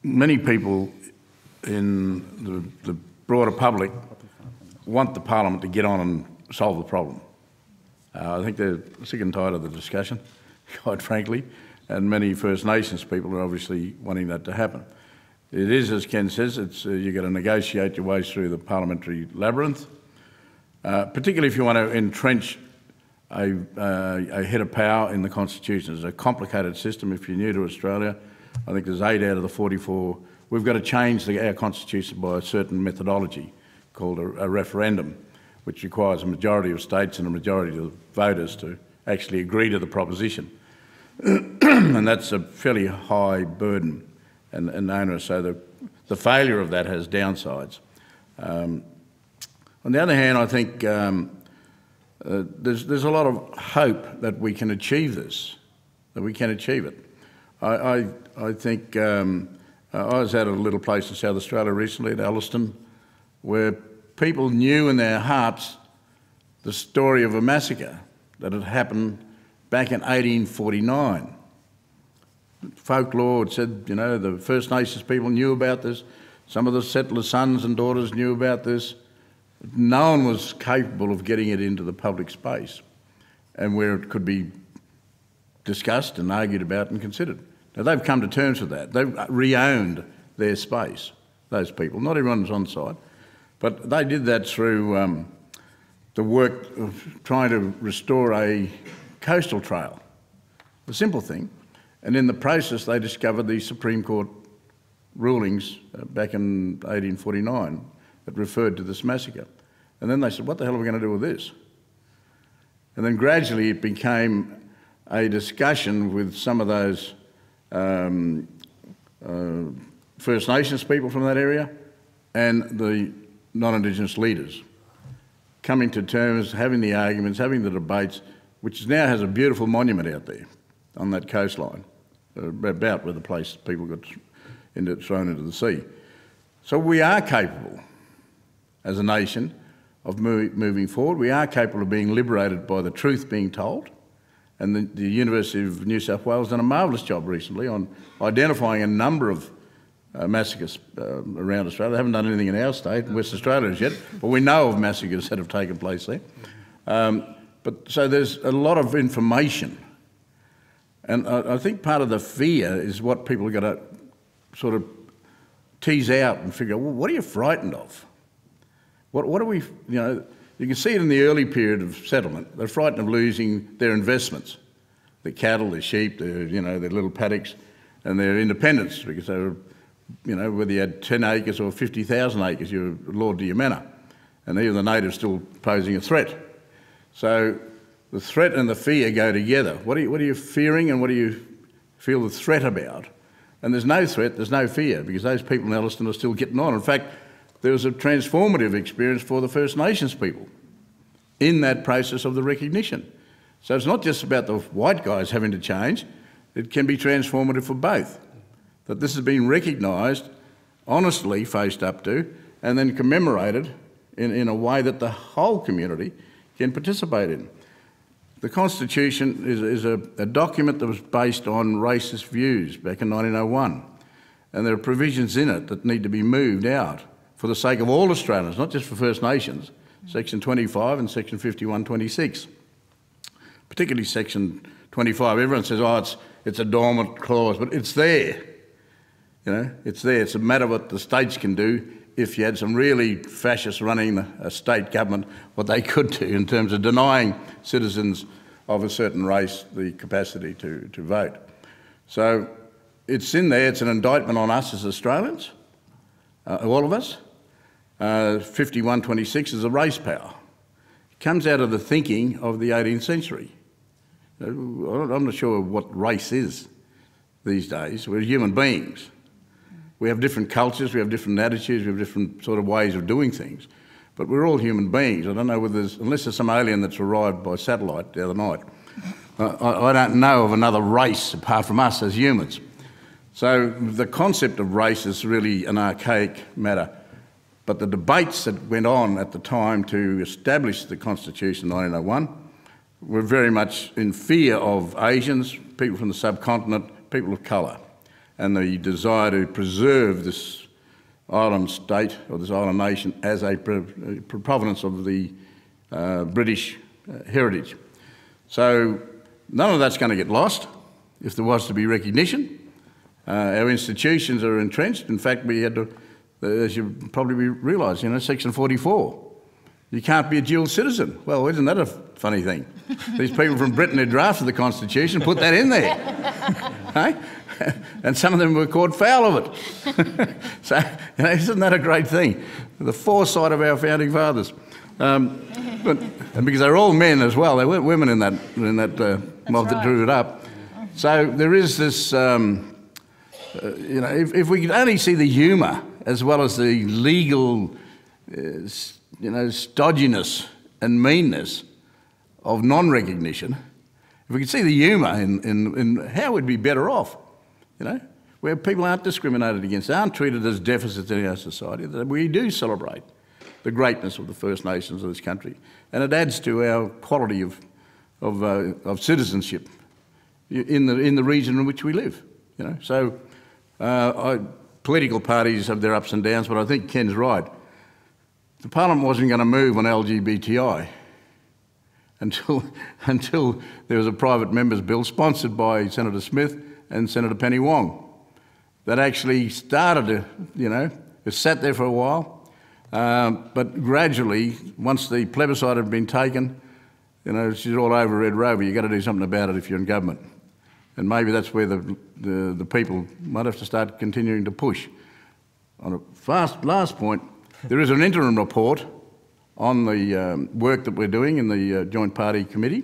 many people in the, the broader public want the Parliament to get on and solve the problem. Uh, I think they're sick and tired of the discussion, quite frankly, and many First Nations people are obviously wanting that to happen. It is, as Ken says, it's, uh, you've got to negotiate your way through the parliamentary labyrinth, uh, particularly if you want to entrench A, uh, a head of power in the Constitution. It's a complicated system. If you're new to Australia, I think there's eight out of the forty-four. We've got to change the, our Constitution by a certain methodology called a, a referendum, which requires a majority of states and a majority of voters to actually agree to the proposition. And that's a fairly high burden and, and onerous, so the, the failure of that has downsides. Um, on the other hand, I think um, Uh, there's, there's a lot of hope that we can achieve this, that we can achieve it. I, I, I think um, I was at a little place in South Australia recently, at Alliston, where people knew in their hearts the story of a massacre that had happened back in eighteen forty-nine. folklore. It said, you know, the First Nations people knew about this. Some of the settlers' sons and daughters knew about this. No one was capable of getting it into the public space and where it could be discussed and argued about and considered. Now, they've come to terms with that. They've re-owned their space, those people. Not everyone's on site, but they did that through um, the work of trying to restore a coastal trail, a simple thing. And in the process, they discovered the Supreme Court rulings uh, back in eighteen forty-nine that referred to this massacre. And then they said, what the hell are we going to do with this? And then gradually it became a discussion with some of those um, uh, First Nations people from that area and the non-Indigenous leaders coming to terms, having the arguments, having the debates, which now has a beautiful monument out there on that coastline, about where the place people got into, thrown into the sea. So we are capable, as a nation, of move, moving forward. We are capable of being liberated by the truth being told. And the, the University of New South Wales done a marvellous job recently on identifying a number of uh, massacres uh, around Australia. They haven't done anything in our state, in West Australia as yet, but we know of massacres that have taken place there. Um, but so there's a lot of information. And I, I think part of the fear is what people have got to sort of tease out and figure, well, what are you frightened of? What, what are we, you know, you can see it in the early period of settlement. They're frightened of losing their investments, their cattle, their sheep, their, you know, their little paddocks and their independence, because they were, you know, whether you had ten acres or fifty thousand acres, you were lord to your manor. And even the natives still posing a threat. So the threat and the fear go together. What are you, what are you fearing and what do you feel the threat about? And there's no threat, there's no fear, because those people in Elliston are still getting on. In fact, there was a transformative experience for the First Nations people in that process of the recognition. So it's not just about the white guys having to change, it can be transformative for both. That this has been recognised, honestly faced up to, and then commemorated in, in a way that the whole community can participate in. The Constitution is, is a, a document that was based on racist views back in nineteen oh one. And there are provisions in it that need to be moved out for the sake of all Australians, not just for First Nations, Section twenty-five and Section fifty-one twenty-six. Particularly Section twenty-five, everyone says, oh, it's, it's a dormant clause, but it's there. You know, it's there. It's a matter of what the states can do. If you had some really fascists running a state government, what they could do in terms of denying citizens of a certain race the capacity to, to vote. So it's in there. It's an indictment on us as Australians. Uh, all of us. Uh, fifty-one twenty-six is a race power. It comes out of the thinking of the eighteenth century. I'm not sure what race is these days. We're human beings. We have different cultures, we have different attitudes, we have different sort of ways of doing things. But we're all human beings. I don't know whether there's, unless there's some alien that's arrived by satellite the other night, I, I don't know of another race apart from us as humans. So the concept of race is really an archaic matter, but the debates that went on at the time to establish the Constitution in nineteen oh one were very much in fear of Asians, people from the subcontinent, people of colour, and the desire to preserve this island state or this island nation as a provenance of the uh, British heritage. So none of that's going to get lost if there was to be recognition. Uh, our institutions are entrenched. In fact, we had to, as you probably realise, you know, Section forty-four. You can't be a dual citizen. Well, isn't that a funny thing? These people from Britain who drafted the Constitution put that in there. Hey? And some of them were caught foul of it. So, you know, isn't that a great thing? The foresight of our founding fathers. Um, but, and because they're all men as well. There weren't women in that, in that uh, mob right. that drew it up. So there is this... Um, Uh, you know, if, if we could only see the humour as well as the legal, uh, you know, stodginess and meanness of non-recognition, if we could see the humour in, in, in how we'd be better off, you know, where people aren't discriminated against, aren't treated as deficits in our society, that we do celebrate the greatness of the First Nations of this country, and it adds to our quality of, of, uh, of citizenship in the, in the region in which we live. You know, so uh, I, political parties have their ups and downs, but I think Ken's right. The Parliament wasn't going to move on L G B T I until until there was a private member's bill sponsored by Senator Smith and Senator Penny Wong that actually started to, you know, it sat there for a while, um, but gradually, once the plebiscite had been taken, you know, she's all over Red Rover. You've got to do something about it if you're in government. And maybe that's where the, the, the people might have to start continuing to push. On a fast last point, there is an interim report on the um, work that we're doing in the uh, Joint Party Committee.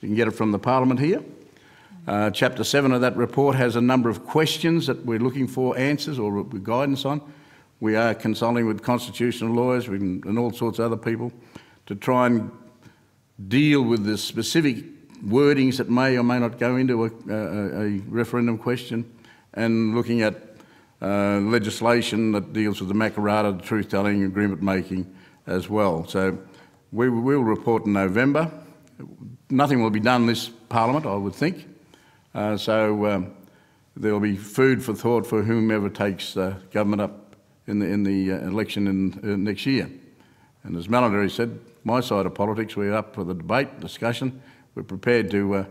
You can get it from the Parliament here. Uh, chapter seven of that report has a number of questions that we're looking for answers or guidance on. We are consulting with constitutional lawyers and all sorts of other people to try and deal with the specific wordings that may or may not go into a, a, a referendum question, and looking at uh, legislation that deals with the Makarata, the truth-telling, agreement-making as well. So we will report in November. Nothing will be done this Parliament, I would think. Uh, so um, there will be food for thought for whomever takes uh, government up in the, in the uh, election in, uh, next year. And as Malarndirri said, my side of politics, we're up for the debate, discussion. We're prepared to, uh,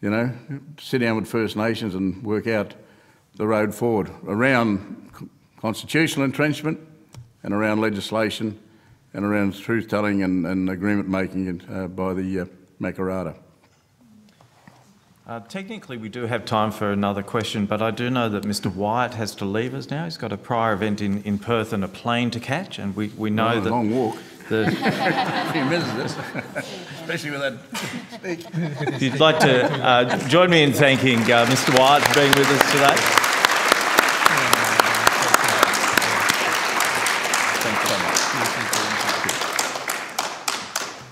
you know, sit down with First Nations and work out the road forward around constitutional entrenchment and around legislation and around truth-telling and, and agreement-making uh, by the uh, Makarata. Uh, technically, we do have time for another question, but I do know that Mister Wyatt has to leave us now. He's got a prior event in, in Perth and a plane to catch, and we, we know oh, that... long walk. That he misses it, especially with that stick. You'd like to uh, join me in thanking uh, Mister Wyatt for being with us today. Thanks so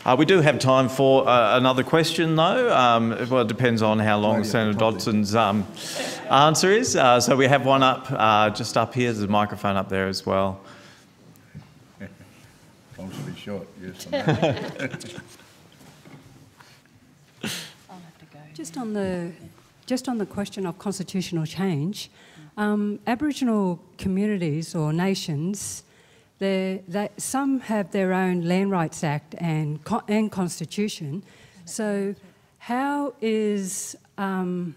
much. Uh, we do have time for uh, another question, though. Um, well, it depends on how long oh, yeah, Senator Dodson's um, answer is. Uh, so we have one up, uh, just up here. There's a microphone up there as well. I'm to be short, yes. I'll have to go. Just on the, just on the question of constitutional change, um, Aboriginal communities or nations, They're, they, some have their own Land Rights Act and, and Constitution. So how is... Um,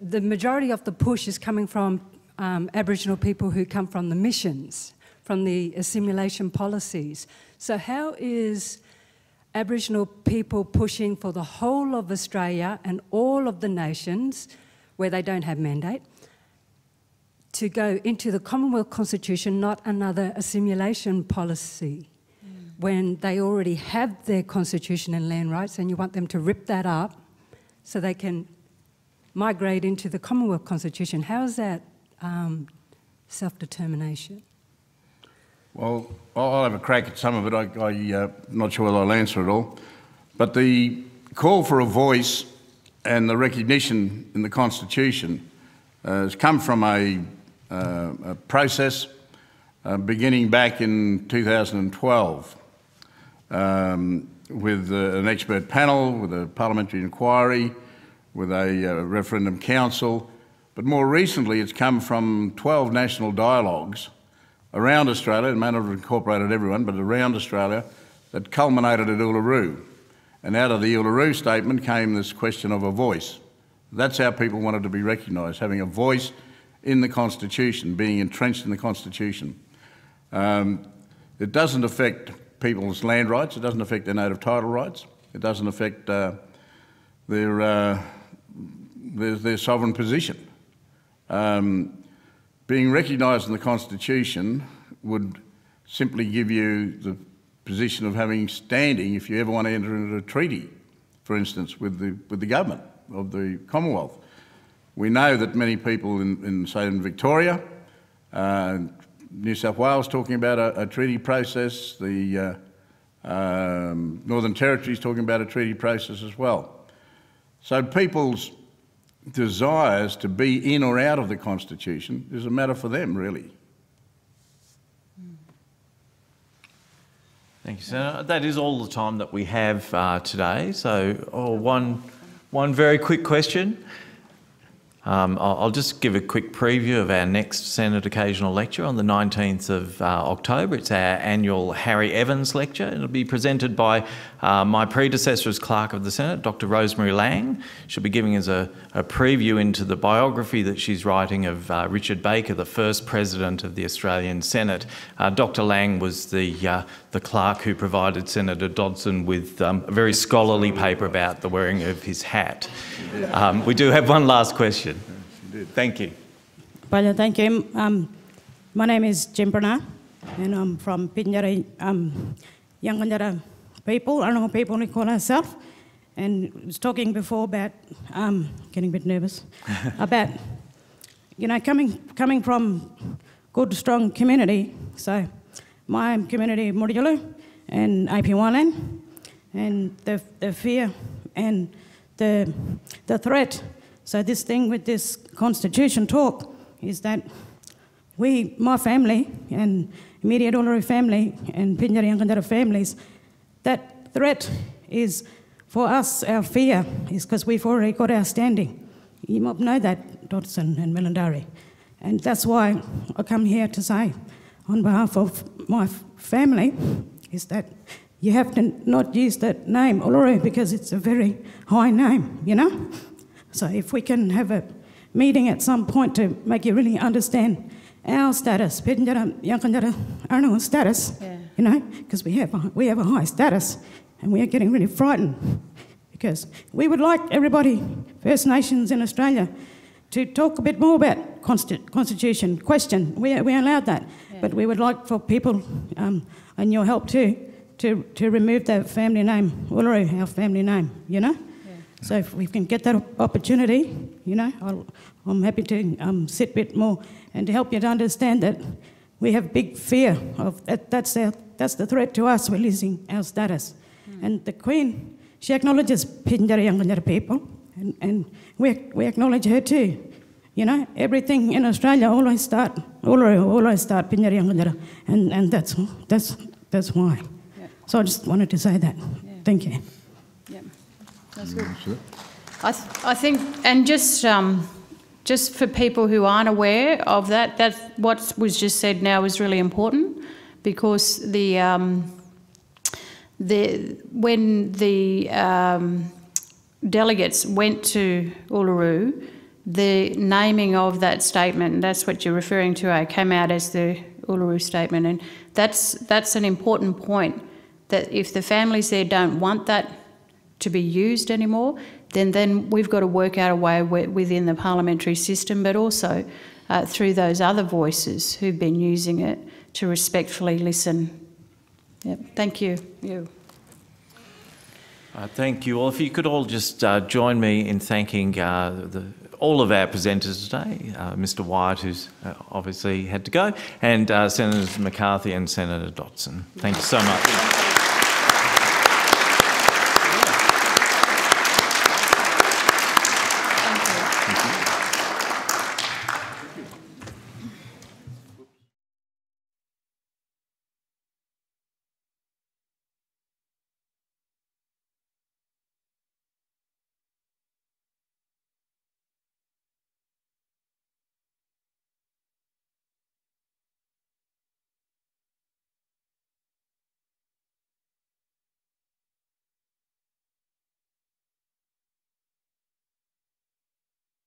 the majority of the push is coming from um, Aboriginal people who come from the missions, from the assimilation policies. So how is Aboriginal people pushing for the whole of Australia and all of the nations where they don't have mandate to go into the Commonwealth Constitution, not another assimilation policy, mm. when they already have their constitution and land rights, and you want them to rip that up so they can migrate into the Commonwealth Constitution? How is that um, self-determination? Well, I'll have a crack at some of it. I, I, uh, I'm not sure whether I'll answer it all. But the call for a voice and the recognition in the Constitution uh, has come from a Uh, a process uh, beginning back in two thousand twelve um, with uh, an expert panel, with a parliamentary inquiry, with a uh, referendum council, but more recently it's come from twelve national dialogues around Australia. It may not have incorporated everyone, but around Australia, that culminated at Uluru. And out of the Uluru statement came this question of a voice. That's how people wanted to be recognised, having a voice in the Constitution, being entrenched in the Constitution. Um, it doesn't affect people's land rights, it doesn't affect their native title rights, it doesn't affect uh, their, uh, their, their sovereign position. Um, being recognised in the Constitution would simply give you the position of having standing if you ever want to enter into a treaty, for instance, with the, with the government of the Commonwealth. We know that many people in, in say, in Victoria, uh, New South Wales, talking about a, a treaty process, the uh, um, Northern Territory is talking about a treaty process as well. So people's desires to be in or out of the Constitution is a matter for them, really. Thank you, Senator. That is all the time that we have uh, today. So oh, one, one very quick question. Um, I'll just give a quick preview of our next Senate Occasional Lecture on the nineteenth of October. It's our annual Harry Evans Lecture. It'll be presented by uh, my predecessor as Clerk of the Senate, Doctor Rosemary Lang. She'll be giving us a, a preview into the biography that she's writing of uh, Richard Baker, the first President of the Australian Senate. Uh, Doctor Lang was the, uh, the clerk who provided Senator Dodson with um, a very scholarly paper about the wearing of his hat. Um, we do have one last question. Thank you. Well, thank you. Um, my name is Jim Brunner, and I'm from Pitjantjatjara um, Yankunytjatjara people, Arnhem people we call ourselves. And I was talking before about, um, getting a bit nervous, about, you know, coming coming from good, strong community. So my community, Murriulu and A P Y land, and the, the fear and the the threat. So this thing with this constitution talk is that we, my family and immediate Uluru family and Pitjantjatjara Yankunytjatjara families, that threat is for us, our fear is because we've already got our standing. You might know that, Dodson and Malarndirri. And that's why I come here to say on behalf of my family is that you have to not use that name Uluru because it's a very high name, you know? So if we can have a meeting at some point to make you really understand our status, Pitjantjatjara Yankunytjatjara Arnhem status, yeah. You know, because we have a, we have a high status, and we are getting really frightened because we would like everybody, First Nations in Australia, to talk a bit more about consti constitution question. We we allowed that, yeah. But we would like for people um, and your help too to to remove that family name Uluru, our family name, you know. So if we can get that opportunity, you know, I'll, I'm happy to um, sit a bit more and to help you to understand that we have big fear of that. That's, our, that's the threat to us. We're losing our status. Mm. And the Queen, she acknowledges Pitjantjatjara Yankunytjatjara people, and, and we, we acknowledge her too. You know, everything in Australia always start Uluru, always start Pitjantjatjara Yankunytjatjara, and and that's that's that's why. Yep. So I just wanted to say that. Yeah. Thank you. That's good. I, th I think, and just um, just for people who aren't aware of that, that what was just said now is really important, because the um, the when the um, delegates went to Uluru, the naming of that statement, that's what you're referring to, I came out as the Uluru statement, and that's that's an important point. That if the families there don't want that to be used anymore, then then we've got to work out a way within the parliamentary system, but also uh, through those other voices who've been using it, to respectfully listen. Yep. Thank you. You. Uh, thank you all. If you could all just uh, join me in thanking uh, the, all of our presenters today, uh, Mister Wyatt, who's uh, obviously had to go, and uh, Senators McCarthy and Senator Dodson. Thank you so much.